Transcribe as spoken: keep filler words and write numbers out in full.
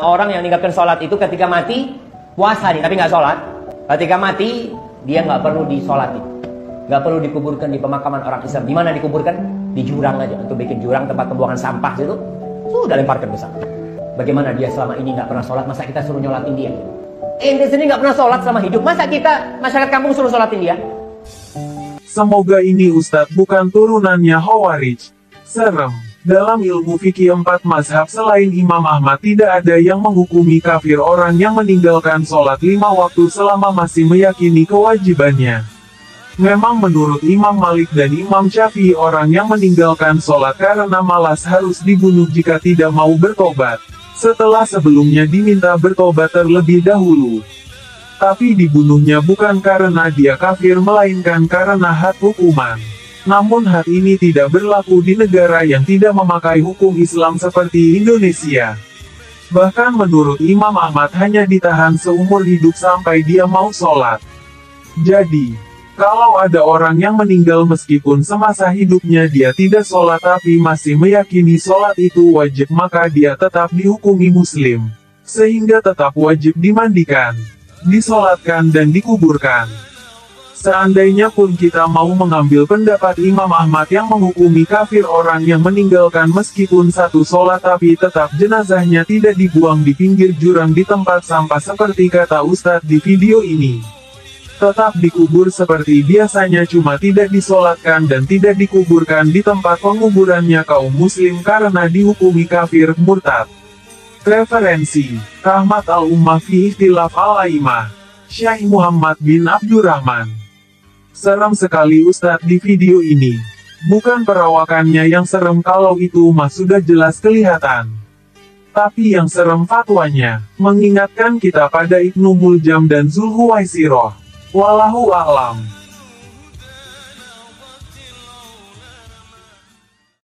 Orang yang meninggalkan sholat itu ketika mati puasa nih, tapi nggak sholat. Ketika mati dia nggak perlu disolati, nggak perlu dikuburkan di pemakaman orang Islam. Di mana dikuburkan? Di jurang aja. Untuk bikin jurang tempat pembuangan sampah situ, sudah lemparkan ke sana. Bagaimana dia selama ini nggak pernah sholat, masa kita suruh nyolatin dia? Eh, di sini nggak pernah sholat selama hidup, masa kita masyarakat kampung suruh sholatin dia? Semoga ini Ustadz bukan turunannya Hawarij. Serem. Dalam ilmu fikih empat mazhab selain Imam Ahmad tidak ada yang menghukumi kafir orang yang meninggalkan sholat lima waktu selama masih meyakini kewajibannya. Memang menurut Imam Malik dan Imam Syafi'i orang yang meninggalkan sholat karena malas harus dibunuh jika tidak mau bertobat, setelah sebelumnya diminta bertobat terlebih dahulu. Tapi dibunuhnya bukan karena dia kafir melainkan karena had hukuman. Namun hal ini tidak berlaku di negara yang tidak memakai hukum Islam seperti Indonesia. Bahkan menurut Imam Ahmad hanya ditahan seumur hidup sampai dia mau sholat. Jadi, kalau ada orang yang meninggal meskipun semasa hidupnya dia tidak sholat tapi masih meyakini sholat itu wajib, maka dia tetap dihukumi muslim. Sehingga tetap wajib dimandikan, disolatkan dan dikuburkan. Seandainya pun kita mau mengambil pendapat Imam Ahmad yang menghukumi kafir orang yang meninggalkan meskipun satu sholat tapi tetap jenazahnya tidak dibuang di pinggir jurang di tempat sampah seperti kata Ustadz di video ini. Tetap dikubur seperti biasanya, cuma tidak disolatkan dan tidak dikuburkan di tempat penguburannya kaum muslim karena dihukumi kafir murtad. Referensi Rahmat al-Ummah fi Ikhtilaf al-Aimah, Syekh Muhammad bin Abdurrahman. Serem sekali Ustadz di video ini. Bukan perawakannya yang serem, kalau itu mah sudah jelas kelihatan. Tapi yang serem fatwanya, mengingatkan kita pada Ibnu Muljam dan Zulhuwaisiroh. Wallahu a'lam.